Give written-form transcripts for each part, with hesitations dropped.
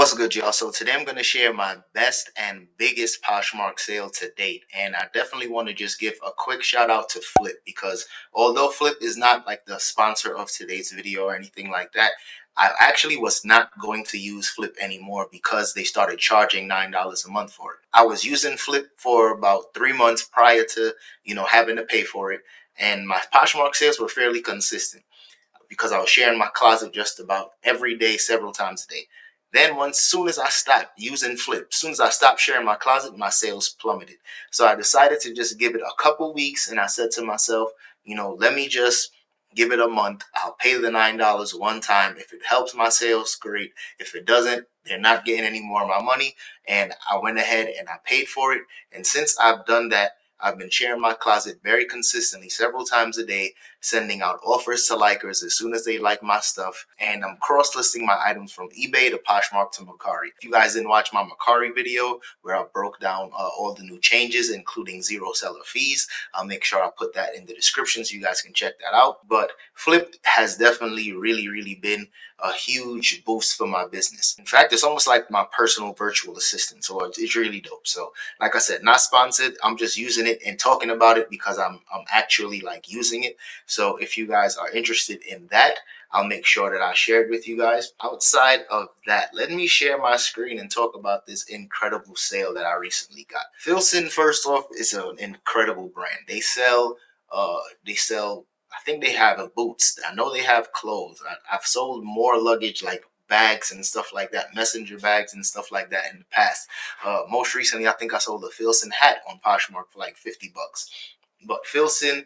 What's good, y'all? So today I'm going to share my best and biggest Poshmark sale to date, and I definitely want to just give a quick shout out to Flyp, because although Flyp is not like the sponsor of today's video or anything like that, I actually was not going to use Flyp anymore because they started charging $9 a month for it. I was using Flyp for about 3 months prior to, you know, having to pay for it, and my Poshmark sales were fairly consistent because I was sharing my closet just about every day, several times a day. Then soon as I stopped using Flyp, soon as I stopped sharing my closet, my sales plummeted. So I decided to just give it a couple weeks, and I said to myself, you know, let me just give it a month. I'll pay the $9 one time. If it helps my sales, great. If it doesn't, they're not getting any more of my money. And I went ahead and I paid for it. And since I've done that, I've been sharing my closet very consistently, several times a day, sending out offers to likers as soon as they like my stuff. And I'm cross-listing my items from eBay to Poshmark to Mercari. If you guys didn't watch my Mercari video where I broke down all the new changes, including zero seller fees, I'll make sure I put that in the description so you guys can check that out. But Flyp has definitely really been a huge boost for my business. In fact, it's almost like my personal virtual assistant, so it's really dope. So like I said, not sponsored. I'm just using it and talking about it because I'm actually like using it. So if you guys are interested in that, I'll make sure that I share it with you guys. Outside of that, let me share my screen and talk about this incredible sale that I recently got. Filson, first off, is an incredible brand. They sell, I think they have boots. I know they have clothes. I've sold more luggage, like bags and stuff like that, messenger bags and stuff like that in the past. Most recently, I think I sold a Filson hat on Poshmark for like 50 bucks. But Filson,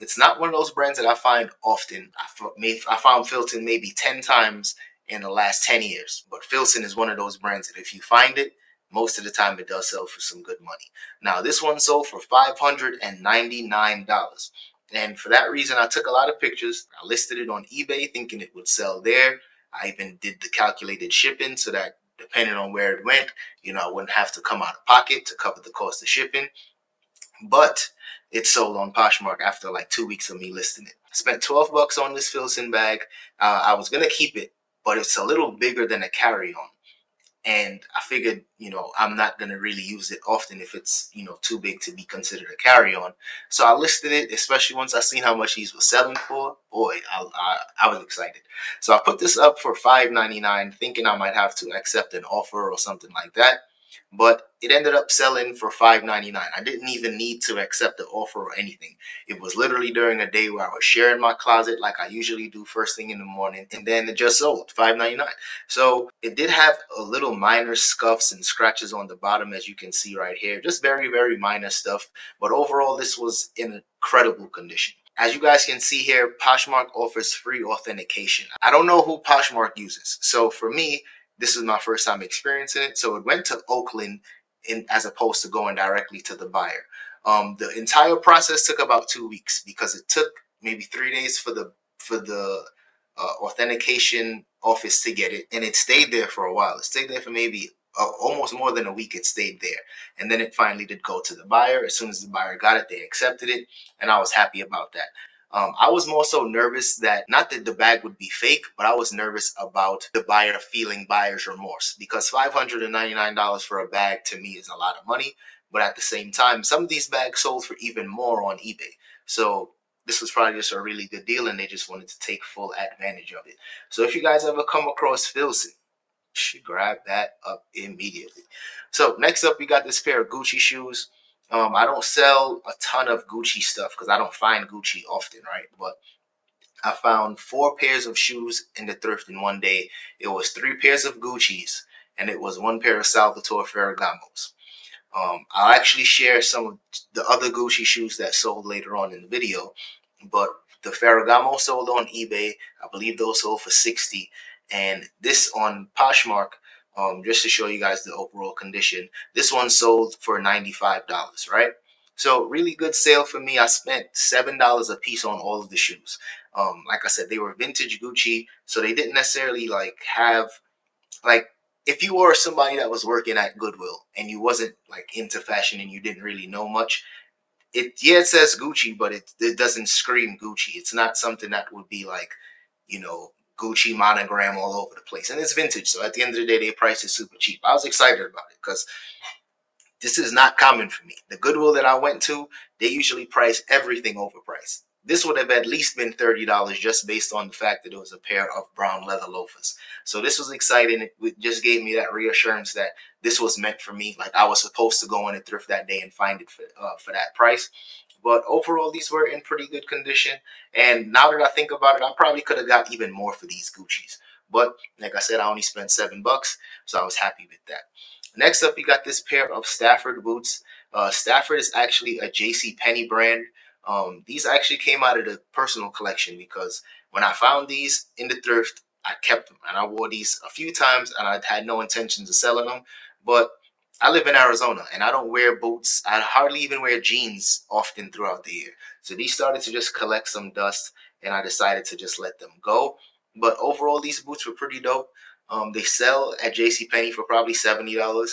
it's not one of those brands that I find often. I found Filson maybe 10 times in the last 10 years. But Filson is one of those brands that if you find it, most of the time it does sell for some good money. Now, this one sold for $599. And for that reason, I took a lot of pictures. I listed it on eBay thinking it would sell there. I even did the calculated shipping so that depending on where it went, you know, I wouldn't have to come out of pocket to cover the cost of shipping. But it sold on Poshmark after like 2 weeks of me listing it. I spent 12 bucks on this Filson bag. I was going to keep it, but it's a little bigger than a carry-on. And I figured, you know, I'm not going to really use it often if it's, you know, too big to be considered a carry-on. So I listed it, especially once I seen how much these were selling for. Boy, I was excited. So I put this up for $5.99, thinking I might have to accept an offer or something like that. But it ended up selling for $5.99. I didn't even need to accept the offer or anything. It was literally during a day where I was sharing my closet like I usually do first thing in the morning, and then it just sold $5.99. So it did have a little minor scuffs and scratches on the bottom, as you can see right here. Just very minor stuff. But overall, this was in incredible condition. As you guys can see here, Poshmark offers free authentication. I don't know who Poshmark uses. So for me, this was my first time experiencing it, so it went to Oakland as opposed to going directly to the buyer. The entire process took about 2 weeks because it took maybe 3 days for the authentication office to get it, and it stayed there for a while. It stayed there for maybe almost more than a week. It stayed there, and then it finally did go to the buyer. As soon as the buyer got it, they accepted it, and I was happy about that. I was more so nervous that, not that the bag would be fake, but I was nervous about the buyer feeling buyer's remorse, because $599 for a bag to me is a lot of money. But at the same time, some of these bags sold for even more on eBay. So this was probably just a really good deal, and they just wanted to take full advantage of it. So if you guys ever come across Filson, you should grab that up immediately. So next up, we got this pair of Gucci shoes. I don't sell a ton of Gucci stuff because I don't find Gucci often, right? But I found 4 pairs of shoes in the thrift in one day. It was 3 pairs of Gucci's, and it was 1 pair of Salvatore Ferragamo's. I'll actually share some of the other Gucci shoes that sold later on in the video, but the Ferragamo sold on eBay. I believe those sold for $60, and this on Poshmark, just to show you guys the overall condition, this one sold for $95, right? So really good sale for me. I spent $7 a piece on all of the shoes. Like I said, they were vintage Gucci, so they didn't necessarily like have, like, if you were somebody that was working at Goodwill and you wasn't like into fashion and you didn't really know much, it says Gucci, but it doesn't scream Gucci. It's not something that would be like, you know, Gucci monogram all over the place. And it's vintage, so at the end of the day, their price is super cheap. I was excited about it because this is not common for me. The Goodwill that I went to, they usually price everything overpriced. This would have at least been $30 just based on the fact that it was a pair of brown leather loafers. So this was exciting. It just gave me that reassurance that this was meant for me. Like I was supposed to go in a thrift that day and find it for that price. But overall, these were in pretty good condition. And now that I think about it, I probably could have got even more for these Guccis. But like I said, I only spent $7, so I was happy with that. Next up, you got this pair of Stafford boots. Stafford is actually a JCPenney brand. These actually came out of the personal collection because when I found these in the thrift, I kept them. And I wore these a few times, and I had no intentions of selling them. But I live in Arizona, and I don't wear boots. I hardly even wear jeans often throughout the year. So these started to just collect some dust, and I decided to just let them go. But overall, these boots were pretty dope. They sell at JCPenney for probably $70.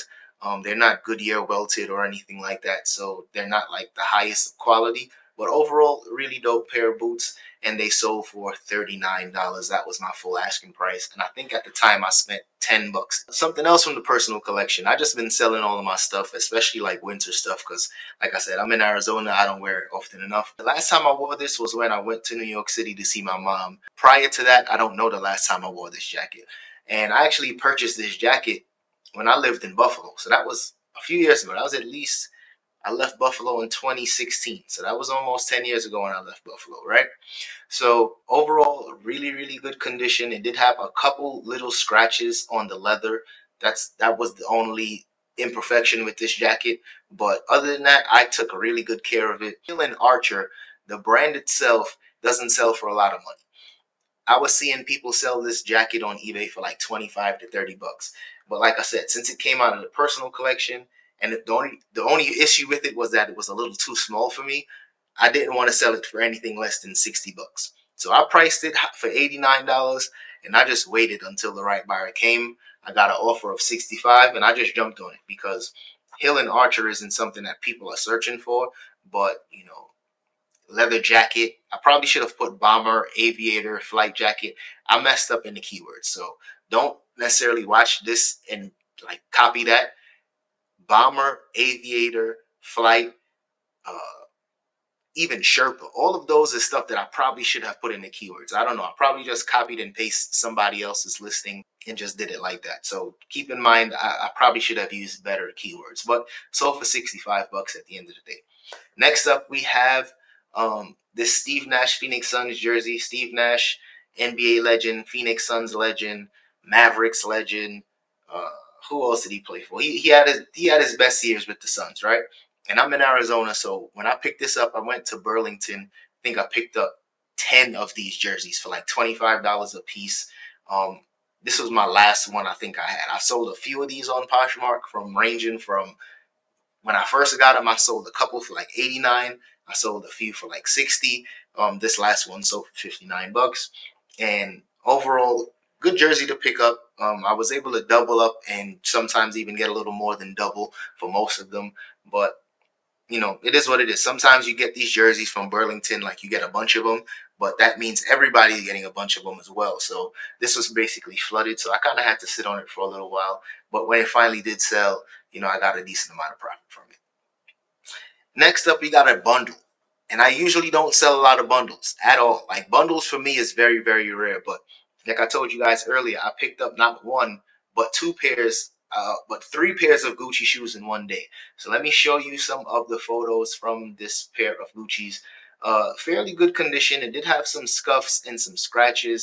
They're not Goodyear welted or anything like that, so they're not like the highest quality. But overall, really dope pair of boots, and they sold for $39. That was my full asking price, and I think at the time I spent $10. Something else from the personal collection. I've just been selling all of my stuff, especially like winter stuff, because like I said, I'm in Arizona. I don't wear it often enough. The last time I wore this was when I went to New York City to see my mom. Prior to that, I don't know the last time I wore this jacket. And I actually purchased this jacket when I lived in Buffalo. So that was a few years ago. That was at least... I left Buffalo in 2016, so that was almost 10 years ago when I left Buffalo, right? So overall, really, really good condition. It did have a couple little scratches on the leather. That was the only imperfection with this jacket. But other than that, I took really good care of it. Hiland Archer, the brand itself, doesn't sell for a lot of money. I was seeing people sell this jacket on eBay for like $25 to $30. But like I said, since it came out of the personal collection, and the only issue with it was that it was a little too small for me. I didn't want to sell it for anything less than $60. So I priced it for $89, and I just waited until the right buyer came. I got an offer of $65, and I just jumped on it because Hiland Archer isn't something that people are searching for. But, you know, leather jacket. I probably should have put bomber, aviator, flight jacket. I messed up in the keywords. So don't necessarily watch this and, like, copy that. Bomber, aviator, flight, even Sherpa. All of those is stuff that I probably should have put in the keywords. I don't know. I probably just copied and pasted somebody else's listing and just did it like that. So keep in mind, I probably should have used better keywords. But sold for $65 at the end of the day. Next up, we have this Steve Nash Phoenix Suns jersey. Steve Nash, NBA legend, Phoenix Suns legend, Mavericks legend, who else did he play for? He had his best years with the Suns, right? And I'm in Arizona, so when I picked this up, I went to Burlington. I think I picked up 10 of these jerseys for like $25 a piece. This was my last one I think I had. I sold a few of these on Poshmark ranging from when I first got them, I sold a couple for like $89. I sold a few for like $60. This last one sold for $59. And overall, good jersey to pick up. I was able to double up and sometimes even get a little more than double for most of them. But, you know, it is what it is. Sometimes you get these jerseys from Burlington, like you get a bunch of them, but that means everybody's getting a bunch of them as well. So this was basically flooded, so I kind of had to sit on it for a little while. But when it finally did sell, you know, I got a decent amount of profit from it. Next up, we got a bundle. And I usually don't sell a lot of bundles at all. Like, bundles for me is very, very rare, but... like I told you guys earlier, I picked up not one, but three pairs of Gucci shoes in one day. So let me show you some of the photos from this pair of Guccis. Fairly good condition. It did have some scuffs and some scratches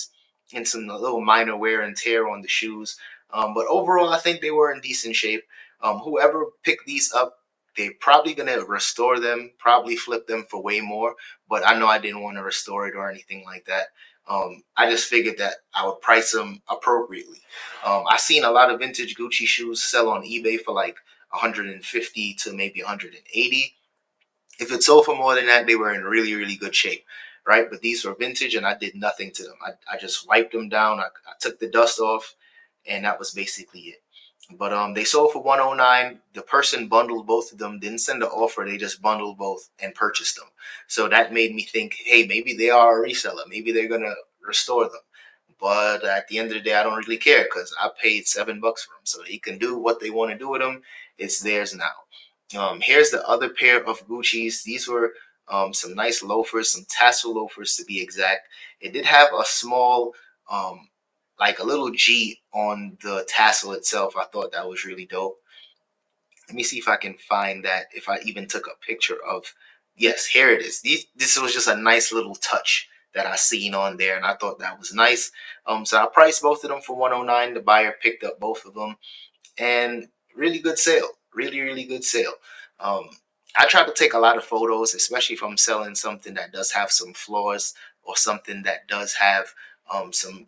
and some little minor wear and tear on the shoes. But overall, I think they were in decent shape. Whoever picked these up, they're probably going to restore them, probably flip them for way more. But I know I didn't want to restore it or anything like that. I just figured that I would price them appropriately. I've seen a lot of vintage Gucci shoes sell on eBay for like $150 to maybe $180. If it sold for more than that, they were in really, really good shape, right? But these were vintage and I did nothing to them. I just wiped them down. I took the dust off and that was basically it. But they sold for $109. The person bundled both of them, didn't send an offer. They just bundled both and purchased them. So that made me think, hey, maybe they are a reseller. Maybe they're going to restore them. But at the end of the day, I don't really care because I paid $7 for them. So they can do what they want to do with them. It's theirs now. Here's the other pair of Gucci's. These were some nice loafers, some tassel loafers to be exact. It did have a small, like a little G on the tassel itself. I thought that was really dope. Let me see if I can find that, if I even took a picture of. Yes, here it is. This was just a nice little touch that I seen on there, and I thought that was nice. So I priced both of them for $109. The buyer picked up both of them, and really good sale. Really, really good sale. I try to take a lot of photos, especially if I'm selling something that does have some flaws or something that does have some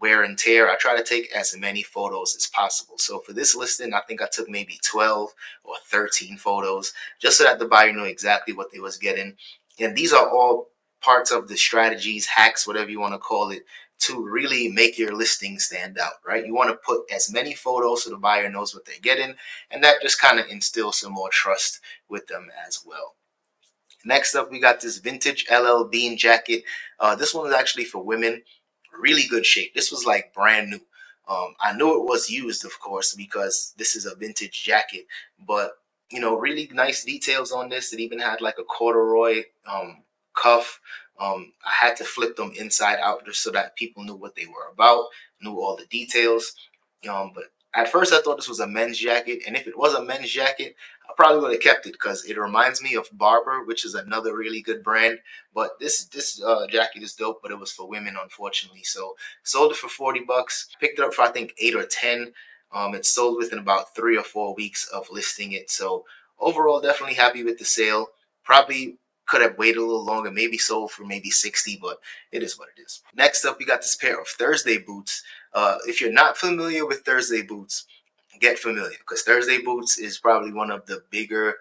wear and tear. I try to take as many photos as possible. So for this listing, I think I took maybe 12 or 13 photos just so that the buyer knew exactly what they was getting. And these are all parts of the strategies, hacks, whatever you want to call it, to really make your listing stand out, right? You want to put as many photos so the buyer knows what they're getting, and that just kind of instills some more trust with them as well. Next up, we got this vintage LL Bean jacket. This one is actually for women. Really good shape. This was like brand new. I knew it was used, of course, because this is a vintage jacket, but you know, really nice details on this. It even had like a corduroy cuff. I had to flip them inside out just so that people knew what they were about, knew all the details. But at first I thought this was a men's jacket, and if it was a men's jacket, I probably would have kept it because it reminds me of Barber, which is another really good brand. But this jacket is dope, but it was for women, unfortunately. So sold it for $40, picked it up for I think 8 or 10. It sold within about 3 or 4 weeks of listing it. So overall, definitely happy with the sale. Probably could have waited a little longer, maybe sold for maybe 60, but it is what it is. Next up, we got this pair of Thursday boots. If you're not familiar with Thursday boots, get familiar, because Thursday boots is probably one of the bigger,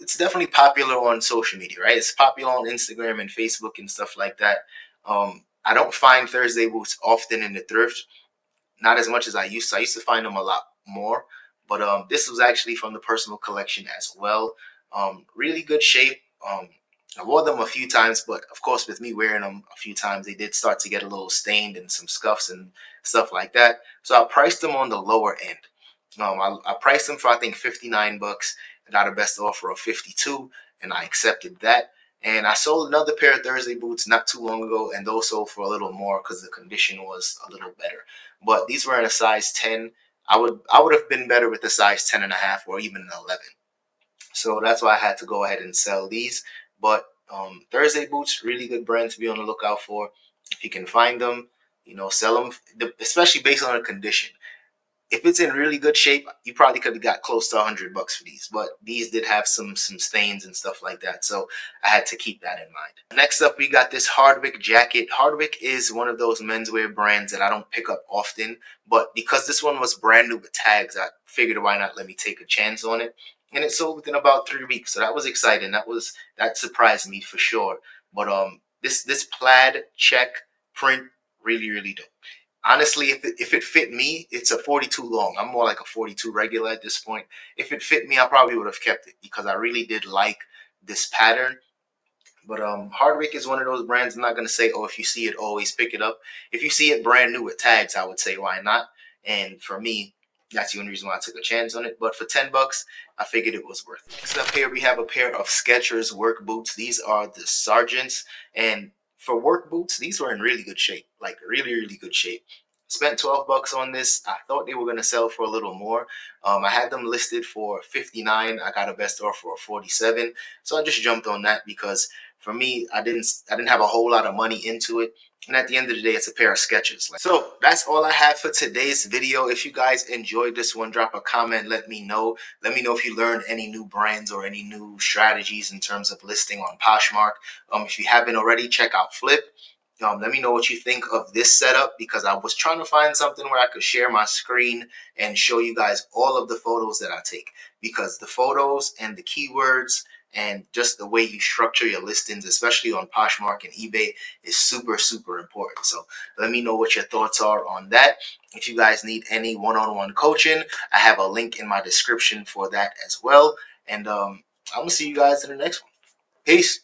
it's definitely popular on social media, right? It's popular on Instagram and Facebook and stuff like that. I don't find Thursday boots often in the thrift, not as much as I used to. I used to find them a lot more, but this was actually from the personal collection as well. Really good shape. I wore them a few times, but of course with me wearing them a few times, they did start to get a little stained and some scuffs and stuff like that. So I priced them on the lower end. I priced them for I think $59. I got a best offer of $52, and I accepted that. And I sold another pair of Thursday boots not too long ago, and those sold for a little more because the condition was a little better. But these were in a size 10. I would have been better with a size 10.5 or even an 11. So that's why I had to go ahead and sell these. But Thursday boots, really good brand to be on the lookout for. If you can find them, you know, sell them, especially based on the condition. If it's in really good shape, you probably could have got close to $100 for these, but these did have some stains and stuff like that, so I had to keep that in mind. Next up, we got this Hardwick jacket. Hardwick is one of those menswear brands that I don't pick up often, but because this one was brand new with tags, I figured why not, let me take a chance on it. And it sold within about 3 weeks, so that was exciting. That surprised me for sure. But this plaid check print, really, really dope. Honestly, if it fit me, it's a 42 long. I'm more like a 42 regular at this point. If it fit me, I probably would have kept it because I really did like this pattern. But Hardwick is one of those brands. I'm not going to say, oh, if you see it, always pick it up. If you see it brand new with tags, I would say, why not? And for me, that's the only reason why I took a chance on it. But for $10, I figured it was worth it. Next up here, we have a pair of Skechers work boots. These are the Sergeants. And for work boots, these were in really good shape. Like, really, really good shape. Spent $12 on this. I thought they were going to sell for a little more. I had them listed for $59. I got a best offer of $47. So I just jumped on that because for me, I didn't have a whole lot of money into it. And at the end of the day, it's a pair of Skechers. So that's all I have for today's video. If you guys enjoyed this one, drop a comment. Let me know. Let me know if you learned any new brands or any new strategies in terms of listing on Poshmark. If you haven't already, check out Flyp. Let me know what you think of this setup, because I was trying to find something where I could share my screen and show you guys all of the photos that I take, because the photos and the keywords and just the way you structure your listings, especially on Poshmark and eBay, is super, super important. So let me know what your thoughts are on that. If you guys need any one-on-one coaching, I have a link in my description for that as well. And I'm going to see you guys in the next one. Peace.